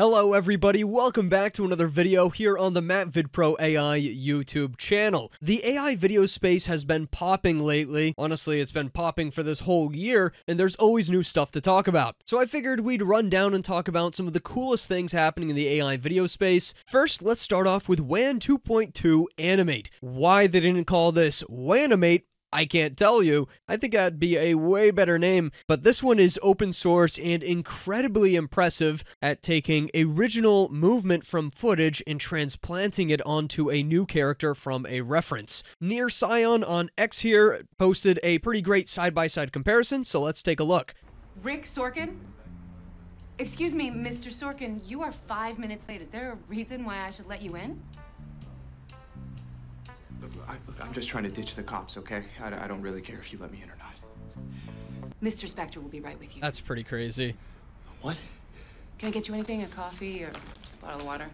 Hello everybody, welcome back to another video here on the MatvidPro AI YouTube channel. The AI video space has been popping lately. Honestly, it's been popping for this whole year, and there's always new stuff to talk about. So I figured we'd run down and talk about some of the coolest things happening in the AI video space. First, let's start off with WAN 2.2 Animate. Why they didn't call this WANimate, I can't tell you. I think that'd be a way better name, but this one is open source and incredibly impressive at taking original movement from footage and transplanting it onto a new character from a reference. Nearcyan on X here posted a pretty great side-by-side comparison, so let's take a look. Rick Sorkin? Excuse me, Mr. Sorkin, you are 5 minutes late. Is there a reason why I should let you in? I'm just trying to ditch the cops, okay? I don't really care if you let me in or not. Mr. Spectre will be right with you. That's pretty crazy. What? Can I get you anything? A coffee or a bottle of water?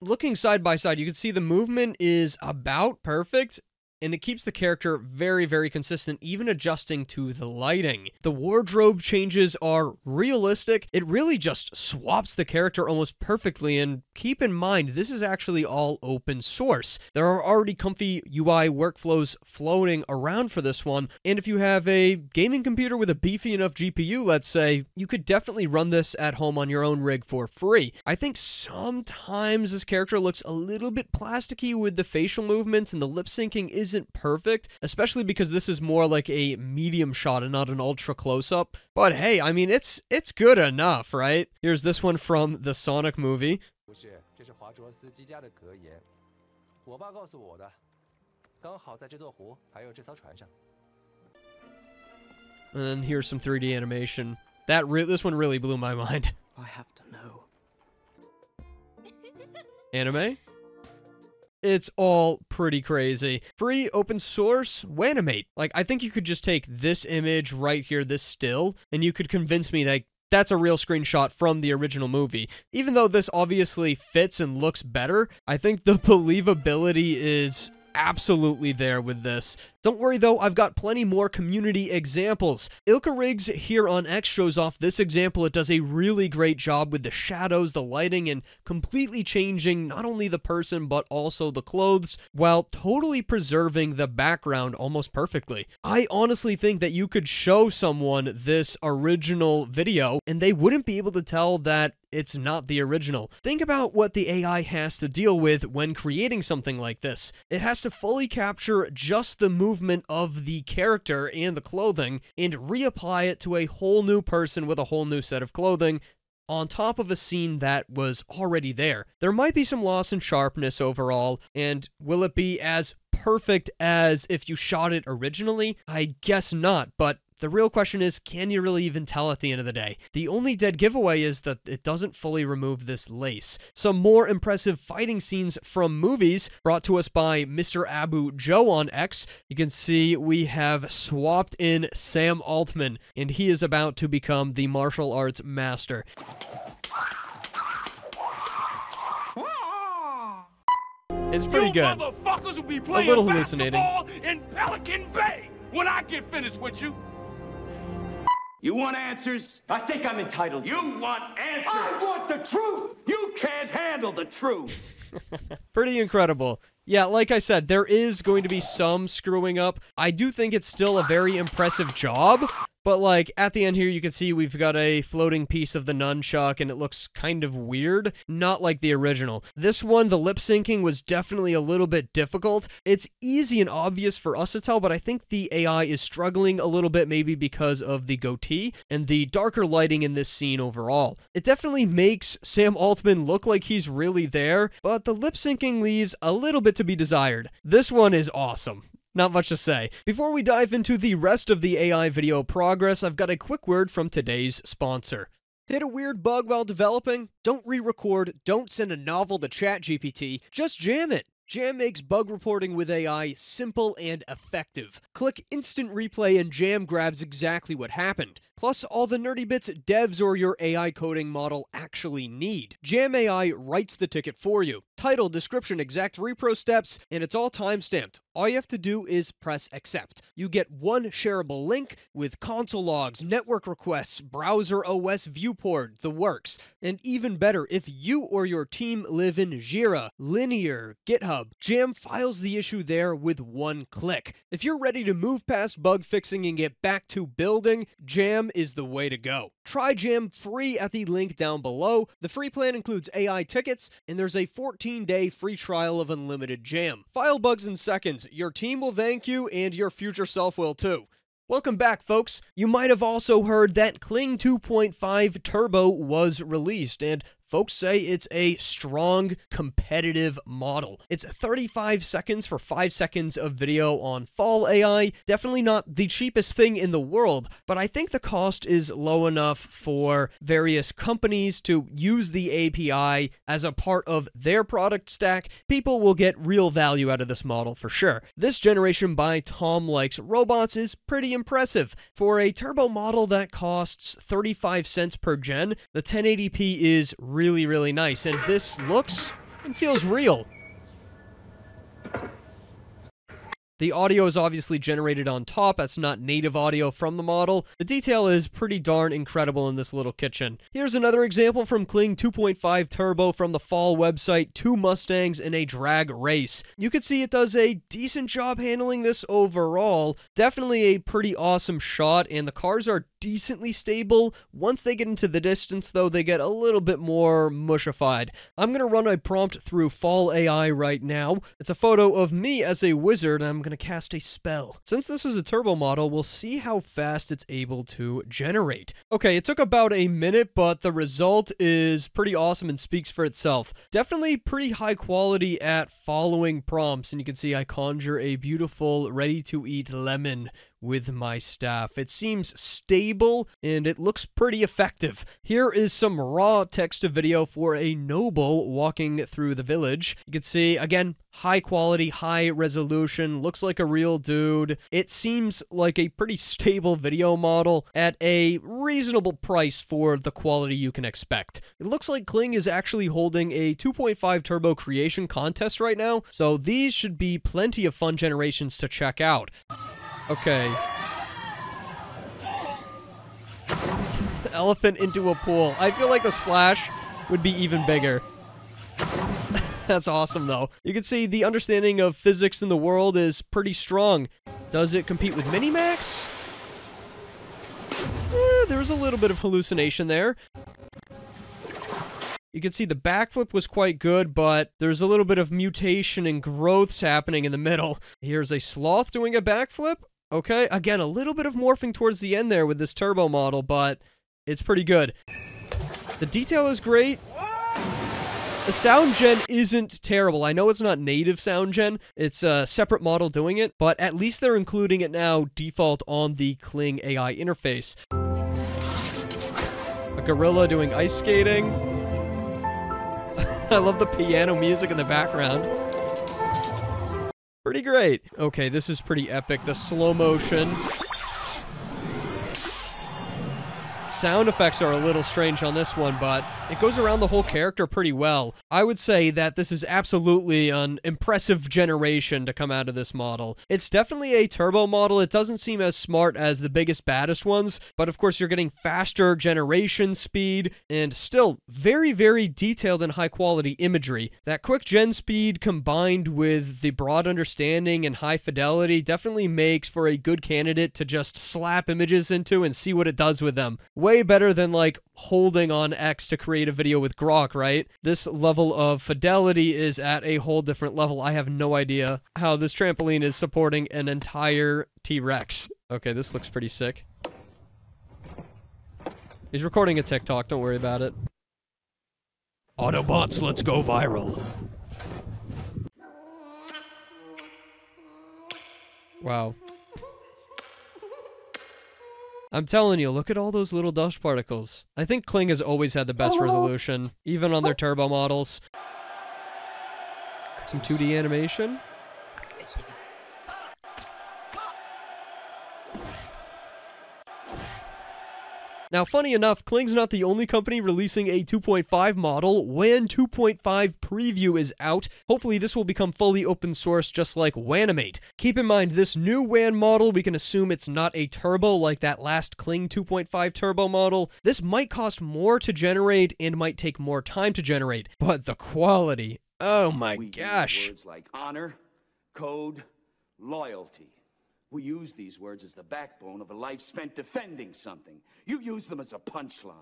Looking side by side, you can see the movement is about perfect, and it keeps the character very, very consistent, even adjusting to the lighting. The wardrobe changes are realistic. It really just swaps the character almost perfectly, and keep in mind, this is actually all open source. There are already ComfyUI workflows floating around for this one, and if you have a gaming computer with a beefy enough GPU, let's say, you could definitely run this at home on your own rig for free. I think sometimes this character looks a little bit plasticky with the facial movements, and the lip syncing isn't perfect, especially because this is more like a medium shot and not an ultra close-up. But hey, I mean, it's good enough, right? Here's this one from the Sonic movie. And here's some 3D animation. This one really blew my mind. I have to know. Anime? It's all pretty crazy. Free, open source, WANimate. Like, I think you could just take this image right here, this still, and you could convince me that that's a real screenshot from the original movie. Even though this obviously fits and looks better, I think the believability is absolutely there with this. Don't worry though, I've got plenty more community examples. Ilikerigz here on X shows off this example. It does a really great job with the shadows, the lighting, and completely changing not only the person but also the clothes while totally preserving the background almost perfectly. I honestly think that you could show someone this original video and they wouldn't be able to tell that it's not the original. Think about what the AI has to deal with when creating something like this. It has to fully capture just the movement of the character and the clothing and reapply it to a whole new person with a whole new set of clothing on top of a scene that was already there. There might be some loss in sharpness overall, and will it be as perfect as if you shot it originally? I guess not, but the real question is, can you really even tell at the end of the day? The only dead giveaway is that it doesn't fully remove this lace. Some more impressive fighting scenes from movies brought to us by Mr. Abu Joe on X. You can see we have swapped in Sam Altman, and he is about to become the martial arts master. It's pretty good. You motherfuckers will be playing basketball in Pelican Bay when I get finished with you. You want answers? I think I'm entitled. You want answers? I want the truth! You can't handle the truth! Pretty incredible. Yeah, like I said, there is going to be some screwing up. I do think it's still a very impressive job, but like, at the end here, you can see we've got a floating piece of the nunchuck, and it looks kind of weird. Not like the original. This one, the lip syncing was definitely a little bit difficult. It's easy and obvious for us to tell, but I think the AI is struggling a little bit, maybe because of the goatee and the darker lighting in this scene overall. It definitely makes Sam Altman look like he's really there, but the lip syncing leaves a little bit to be desired. This one is awesome. Not much to say. Before we dive into the rest of the AI video progress, I've got a quick word from today's sponsor. Hit a weird bug while developing? Don't re-record, don't send a novel to ChatGPT, just jam it. JAM makes bug reporting with AI simple and effective. Click Instant Replay and JAM grabs exactly what happened, plus all the nerdy bits devs or your AI coding model actually need. JAM AI writes the ticket for you. title, description, exact repro steps, and it's all timestamped. All you have to do is press accept. You get one shareable link with console logs, network requests, browser OS viewport, the works. And even better, if you or your team live in Jira, Linear, GitHub, JAM files the issue there with one click. If you're ready to move past bug fixing and get back to building, JAM is the way to go. Try JAM free at the link down below. The free plan includes AI tickets, and there's a 14-day free trial of unlimited JAM. File bugs in seconds. Your team will thank you, and your future self will too. Welcome back, folks. You might have also heard that Kling 2.5 Turbo was released, and folks say it's a strong, competitive model. It's 35 seconds for 5 seconds of video on Fal AI. Definitely not the cheapest thing in the world, but I think the cost is low enough for various companies to use the API as a part of their product stack. People will get real value out of this model for sure. This generation by TomLikesRobots is pretty impressive. For a turbo model that costs 35 cents per gen, the 1080p is really nice, and this looks and feels real. The audio is obviously generated on top. That's not native audio from the model. The detail is pretty darn incredible in this little kitchen. Here's another example from Kling 2.5 Turbo from the Fal website, 2 Mustangs in a drag race. You can see it does a decent job handling this overall. Definitely a pretty awesome shot, and the cars are decently stable. Once they get into the distance, though, they get a little bit more mushified. I'm going to run a prompt through Fal AI right now. It's a photo of me as a wizard, and I'm going to cast a spell. Since this is a turbo model, we'll see how fast it's able to generate. Okay, it took about a minute, but the result is pretty awesome and speaks for itself. Definitely pretty high quality at following prompts, and you can see I conjure a beautiful ready-to-eat lemon with my staff. It seems stable, and it looks pretty effective. Here is some raw text-to-video for a noble walking through the village. You can see, again, high quality, high resolution, looks like a real dude. It seems like a pretty stable video model at a reasonable price for the quality you can expect. It looks like Kling is actually holding a 2.5 Turbo creation contest right now, so these should be plenty of fun generations to check out. Okay. Elephant into a pool. I feel like the splash would be even bigger. That's awesome, though. You can see the understanding of physics in the world is pretty strong. Does it compete with Minimax? There's a little bit of hallucination there. You can see the backflip was quite good, but there's a little bit of mutation and growths happening in the middle. Here's a sloth doing a backflip. Okay, again, a little bit of morphing towards the end there with this turbo model, but it's pretty good. The detail is great. The sound gen isn't terrible. I know it's not native sound gen. It's a separate model doing it, but at least they're including it now default on the Kling AI interface. A gorilla doing ice skating. I love the piano music in the background. Pretty great. Okay, this is pretty epic. The slow motion. Sound effects are a little strange on this one, but it goes around the whole character pretty well. I would say that this is absolutely an impressive generation to come out of this model. It's definitely a turbo model. It doesn't seem as smart as the biggest, baddest ones, but of course you're getting faster generation speed and still very detailed and high quality imagery. That quick gen speed combined with the broad understanding and high fidelity definitely makes for a good candidate to just slap images into and see what it does with them. Way better than, like, holding on X to create a video with Grok, right? This level of fidelity is at a whole different level. I have no idea how this trampoline is supporting an entire T-Rex. Okay, this looks pretty sick. He's recording a TikTok, don't worry about it. Autobots, let's go viral. Wow. I'm telling you, look at all those little dust particles. I think Kling has always had the best resolution, even on their turbo models. Some 2D animation. Now, funny enough, Kling's not the only company releasing a 2.5 model. WAN 2.5 preview is out. Hopefully, this will become fully open source, just like Wanimate. Keep in mind, this new WAN model, we can assume it's not a turbo like that last Kling 2.5 Turbo model. This might cost more to generate and might take more time to generate, but the quality, oh my gosh. Words like honor, code, loyalty. We use these words as the backbone of a life spent defending something. You use them as a punchline.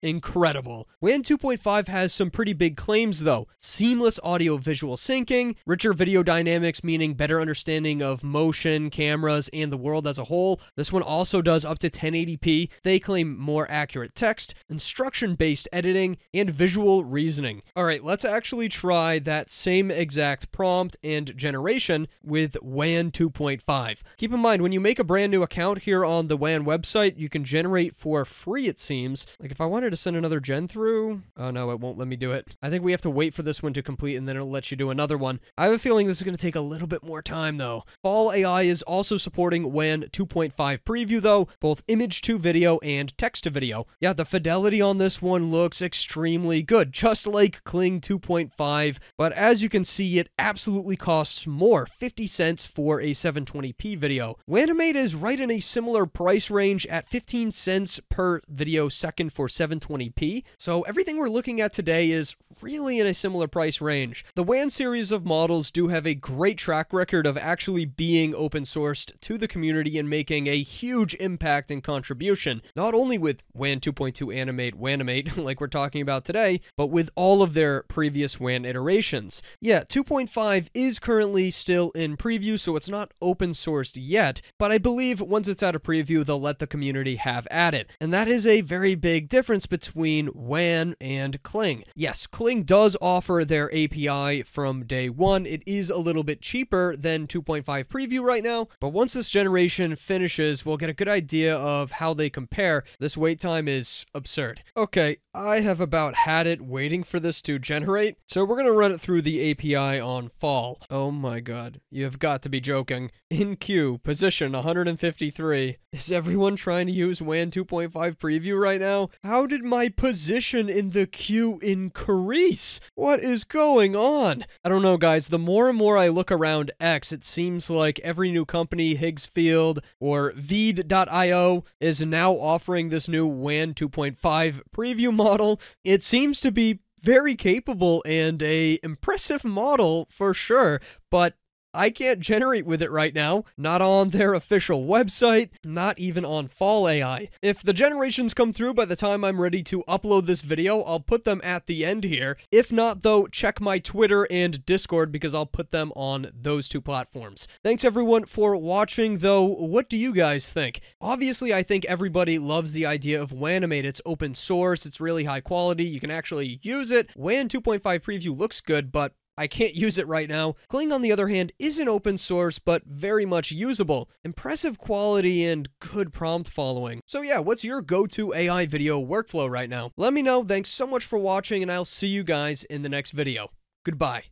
Incredible. WAN 2.5 has some pretty big claims though. Seamless audio-visual syncing, richer video dynamics, meaning better understanding of motion, cameras, and the world as a whole. This one also does up to 1080p. They claim more accurate text, instruction-based editing, and visual reasoning. Alright, let's actually try that same exact prompt and generation with WAN 2.5. Keep in mind, when you make a brand new account here on the WAN website, you can generate for free, it seems. Like if I wanted to send another gen through, oh no, it won't let me do it. I think we have to wait for this one to complete and then it'll let you do another one. I have a feeling this is going to take a little bit more time though. Fal AI is also supporting WAN 2.5 preview though, both image to video and text to video. Yeah, the fidelity on this one looks extremely good, just like Kling 2.5, but as you can see, it absolutely costs more, 50 cents for a 720p video. Wanimate is right in a similar price range at 15 cents per video second for 720p, so everything we're looking at today is really in a similar price range. The WAN series of models do have a great track record of actually being open sourced to the community and making a huge impact and contribution, not only with WAN 2.2 Animate, Wanimate, like we're talking about today, but with all of their previous WAN iterations. Yeah, 2.5 is currently still in preview, so it's not open sourced yet, but I believe once it's out of preview, they'll let the community have at it, and that is a very big difference between WAN and Kling. Yes, Kling does offer their API from day one. It is a little bit cheaper than 2.5 preview right now, but once this generation finishes, we'll get a good idea of how they compare. This wait time is absurd. Okay, I have about had it waiting for this to generate, so we're gonna run it through the API on Fal. Oh my god, you've got to be joking. In queue, position 153. Is everyone trying to use WAN 2.5 preview right now? How did my position in the queue increase? What is going on? I don't know, guys. The more and more I look around X, it seems like every new company, Higgsfield or Veed.io, is now offering this new WAN 2.5 preview model. It seems to be very capable and a impressive model for sure, but I can't generate with it right now, not on their official website, not even on Fal AI. If the generations come through by the time I'm ready to upload this video, I'll put them at the end here. If not though, check my Twitter and Discord because I'll put them on those two platforms. Thanks everyone for watching though. What do you guys think? Obviously, I think everybody loves the idea of Wanimate. It's open source, it's really high quality, you can actually use it. WAN 2.5 preview looks good, but I can't use it right now. Kling, on the other hand, isn't open source, but very much usable. Impressive quality and good prompt following. So yeah, what's your go-to AI video workflow right now? Let me know. Thanks so much for watching, and I'll see you guys in the next video. Goodbye.